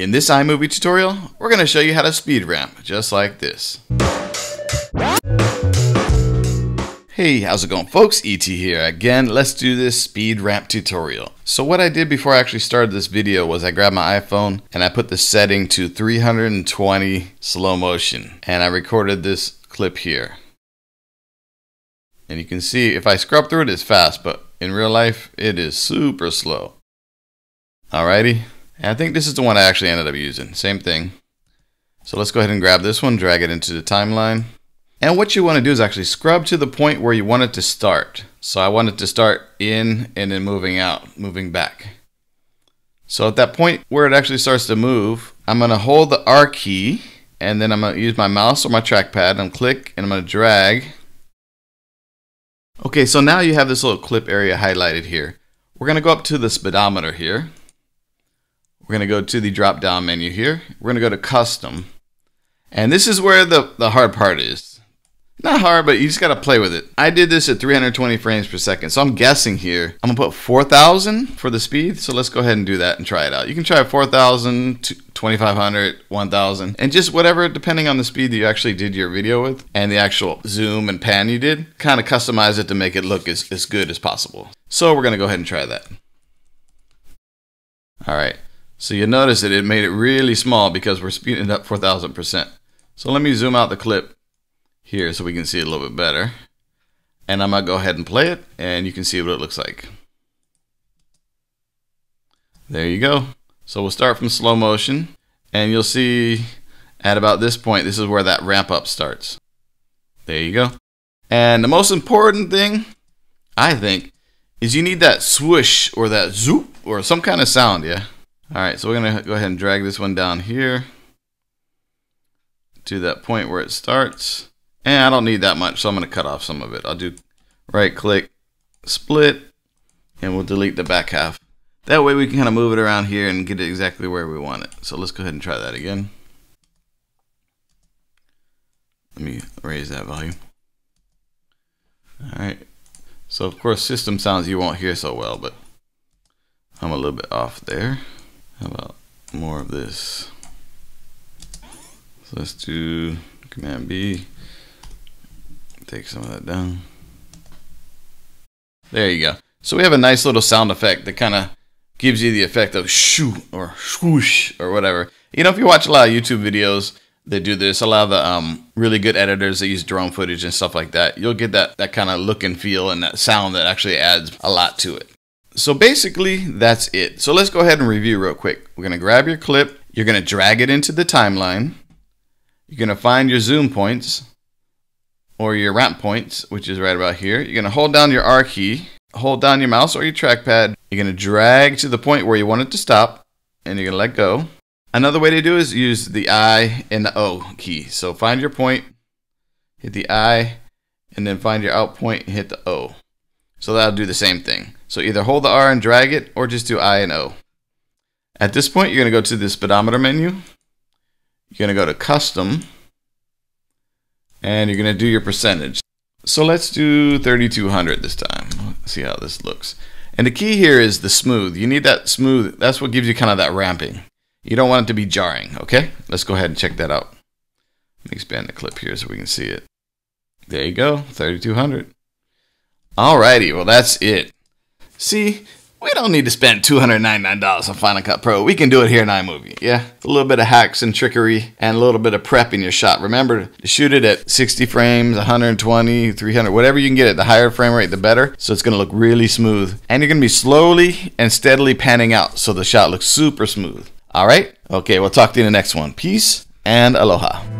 In this iMovie tutorial, we're going to show you how to speed ramp, just like this. Hey, how's it going folks? ET here. Again, let's do this speed ramp tutorial. So what I did before I actually started this video was I grabbed my iPhone and I put the setting to 320 slow motion. And I recorded this clip here. And you can see if I scrub through it, it's fast, but in real life, it is super slow. Alrighty. And I think this is the one I actually ended up using. Same thing. So let's go ahead and grab this one, drag it into the timeline. And what you want to do is actually scrub to the point where you want it to start. So I want it to start in and then moving out, moving back. So at that point where it actually starts to move, I'm going to hold the R key and then I'm going to use my mouse or my trackpad and click and I'm going to drag. Okay, so now you have this little clip area highlighted here. We're going to go up to the speedometer here. We're going to go to the drop down menu here. We're going to go to custom. And this is where the hard part is. Not hard, but you just gotta play with it. I did this at 320 frames per second, so I'm guessing here, I'm gonna put 4,000 for the speed, so let's go ahead and do that and try it out. You can try 4,000, 2,500, 1,000, and just whatever, depending on the speed that you actually did your video with, and the actual zoom and pan you did, kinda customize it to make it look as good as possible. So we're gonna go ahead and try that. All right, so you notice that it made it really small because we're speeding it up 4,000%. So let me zoom out the clip here so we can see it a little bit better. And I'm gonna go ahead and play it and you can see what it looks like. There you go. So we'll start from slow motion and you'll see at about this point, this is where that ramp up starts. There you go. And the most important thing, I think, is you need that swoosh or that zoop or some kind of sound, yeah? All right, so we're gonna go ahead and drag this one down here to that point where it starts. And I don't need that much, so I'm going to cut off some of it. I'll do right-click, split, and we'll delete the back half. That way we can kind of move it around here and get it exactly where we want it. So let's go ahead and try that again. Let me raise that volume. All right. So, of course, system sounds you won't hear so well, but I'm a little bit off there. How about more of this? So let's do Command-B. Take some of that down. There you go. So we have a nice little sound effect that kind of gives you the effect of shoo or swoosh or whatever. You know, if you watch a lot of YouTube videos that do this, a lot of the really good editors that use drone footage and stuff like that, you'll get that kind of look and feel and that sound that actually adds a lot to it. So basically, that's it. So let's go ahead and review real quick. We're going to grab your clip. You're going to drag it into the timeline. You're going to find your zoom points, or your ramp points, which is right about here. You're gonna hold down your R key, hold down your mouse or your trackpad. You're gonna drag to the point where you want it to stop and you're gonna let go. Another way to do is use the I and the O key. So find your point, hit the I, and then find your out point and hit the O. So that'll do the same thing. So either hold the R and drag it or just do I and O. At this point, you're gonna go to the speedometer menu. You're gonna go to custom. And you're going to do your percentage. So let's do 3,200 this time. Let's see how this looks. And the key here is the smooth. You need that smooth. That's what gives you kind of that ramping. You don't want it to be jarring, okay? Let's go ahead and check that out. Let me expand the clip here so we can see it. There you go, 3,200. Alrighty, well that's it. See, we don't need to spend $299 on Final Cut Pro. We can do it here in iMovie, yeah? A little bit of hacks and trickery and a little bit of prep in your shot. Remember to shoot it at 60 frames, 120, 300, whatever you can get it. The higher frame rate, the better. So it's gonna look really smooth. And you're gonna be slowly and steadily panning out so the shot looks super smooth. All right? Okay, we'll talk to you in the next one. Peace and aloha.